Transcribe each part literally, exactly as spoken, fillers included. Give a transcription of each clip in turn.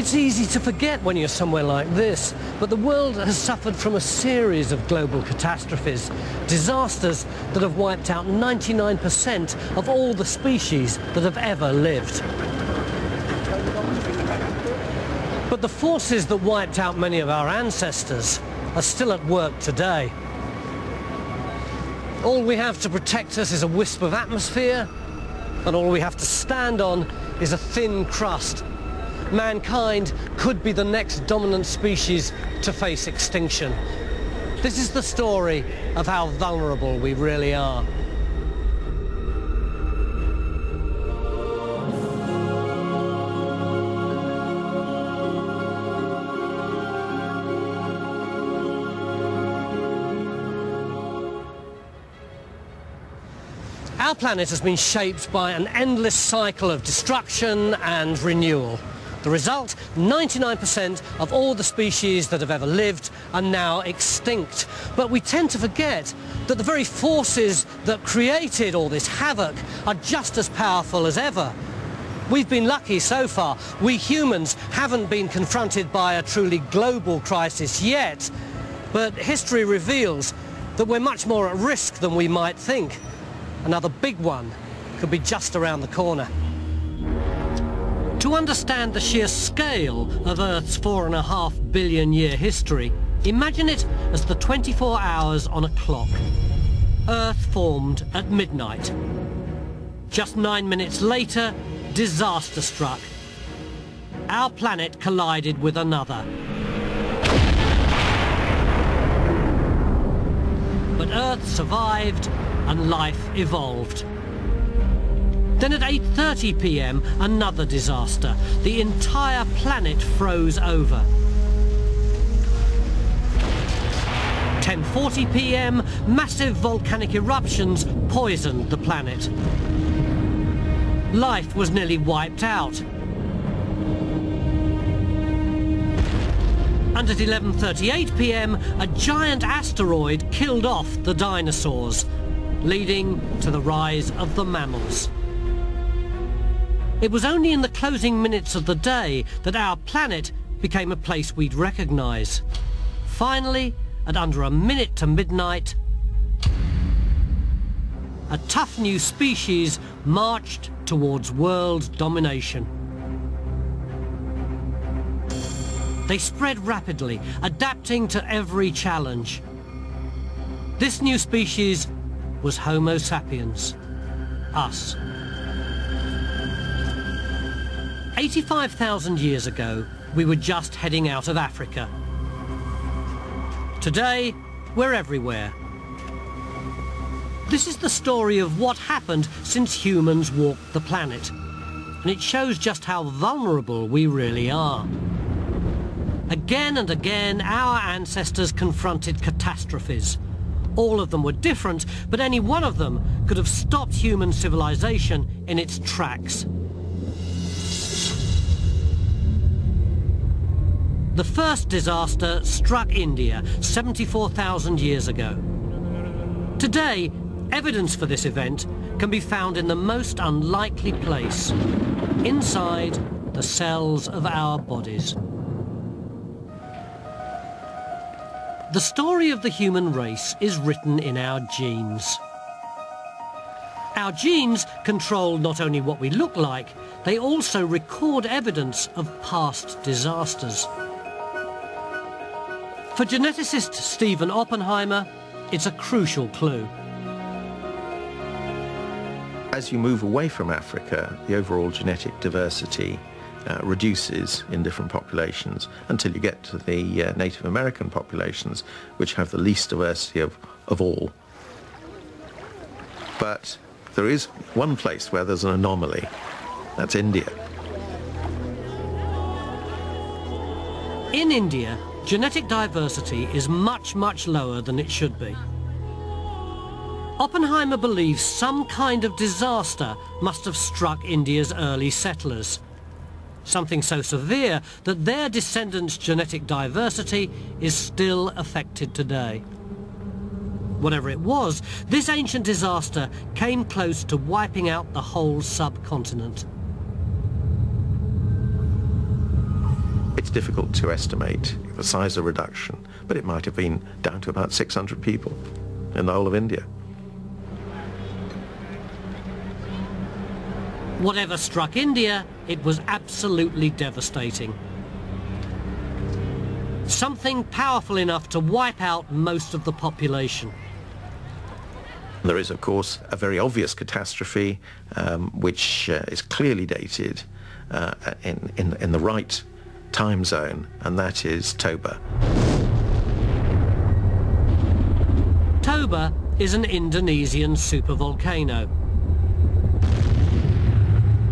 It's easy to forget when you're somewhere like this, but the world has suffered from a series of global catastrophes, disasters that have wiped out ninety-nine percent of all the species that have ever lived. But the forces that wiped out many of our ancestors are still at work today. All we have to protect us is a wisp of atmosphere, and all we have to stand on is a thin crust. Mankind could be the next dominant species to face extinction. This is the story of how vulnerable we really are. Our planet has been shaped by an endless cycle of destruction and renewal. The result, ninety-nine percent of all the species that have ever lived are now extinct. But we tend to forget that the very forces that created all this havoc are just as powerful as ever. We've been lucky so far. We humans haven't been confronted by a truly global crisis yet, but history reveals that we're much more at risk than we might think. Another big one could be just around the corner. To understand the sheer scale of Earth's four and a half billion year history, imagine it as the twenty-four hours on a clock. Earth formed at midnight. Just nine minutes later, disaster struck. Our planet collided with another. But Earth survived and life evolved. Then at eight thirty p m, another disaster. The entire planet froze over. ten forty p m, massive volcanic eruptions poisoned the planet. Life was nearly wiped out. And at eleven thirty-eight p m, a giant asteroid killed off the dinosaurs, leading to the rise of the mammals. It was only in the closing minutes of the day that our planet became a place we'd recognise. Finally, at under a minute to midnight, a tough new species marched towards world domination. They spread rapidly, adapting to every challenge. This new species was Homo sapiens, us. eighty-five thousand years ago, we were just heading out of Africa. Today, we're everywhere. This is the story of what happened since humans walked the planet, and it shows just how vulnerable we really are. Again and again, our ancestors confronted catastrophes. All of them were different, but any one of them could have stopped human civilization in its tracks. The first disaster struck India seventy-four thousand years ago. Today, evidence for this event can be found in the most unlikely place, inside the cells of our bodies. The story of the human race is written in our genes. Our genes control not only what we look like, they also record evidence of past disasters. For geneticist Stephen Oppenheimer, it's a crucial clue. As you move away from Africa, the overall genetic diversity uh, reduces in different populations until you get to the uh, Native American populations, which have the least diversity of, of all. But there is one place where there's an anomaly. That's India. In India, genetic diversity is much, much lower than it should be. Oppenheimer believes some kind of disaster must have struck India's early settlers. Something so severe that their descendants' genetic diversity is still affected today. Whatever it was, this ancient disaster came close to wiping out the whole subcontinent. It's difficult to estimate the size of reduction, but it might have been down to about six hundred people in the whole of India. Whatever struck India, it was absolutely devastating. Something powerful enough to wipe out most of the population. There is, of course, a very obvious catastrophe, um, which uh, is clearly dated uh, in, in, in the right time zone, and that is Toba. Toba is an Indonesian supervolcano.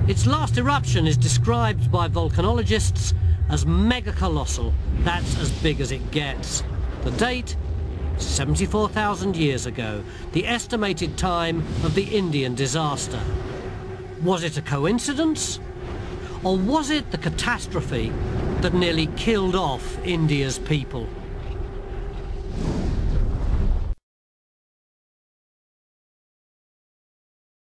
Its last eruption is described by volcanologists as mega-colossal. That's as big as it gets. The date? seventy-four thousand years ago, the estimated time of the Indian disaster. Was it a coincidence? Or was it the catastrophe that nearly killed off India's people?